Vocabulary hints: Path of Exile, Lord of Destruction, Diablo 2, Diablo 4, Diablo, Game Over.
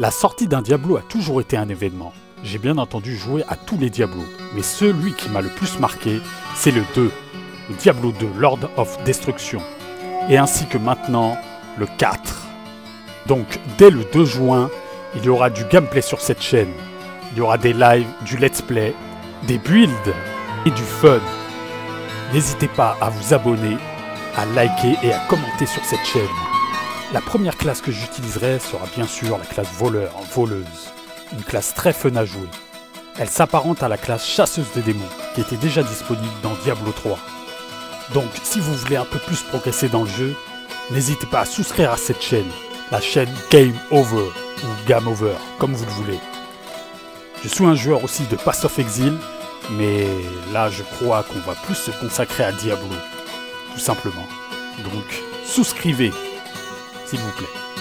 La sortie d'un Diablo a toujours été un événement. J'ai bien entendu joué à tous les Diablos, mais celui qui m'a le plus marqué, c'est le 2, le Diablo 2, Lord of Destruction, et ainsi que maintenant, le 4. Donc, dès le 2 juin, il y aura du gameplay sur cette chaîne, il y aura des lives, du let's play, des builds et du fun. N'hésitez pas à vous abonner, à liker et à commenter sur cette chaîne. La première classe que j'utiliserai sera bien sûr la classe voleur, voleuse. Une classe très fun à jouer. Elle s'apparente à la classe chasseuse des démons, qui était déjà disponible dans Diablo 3. Donc si vous voulez un peu plus progresser dans le jeu, n'hésitez pas à souscrire à cette chaîne, la chaîne Game Over, ou Game Over, comme vous le voulez. Je suis un joueur aussi de Path of Exile, mais là je crois qu'on va plus se consacrer à Diablo, tout simplement. Donc souscrivez, s'il vous plaît.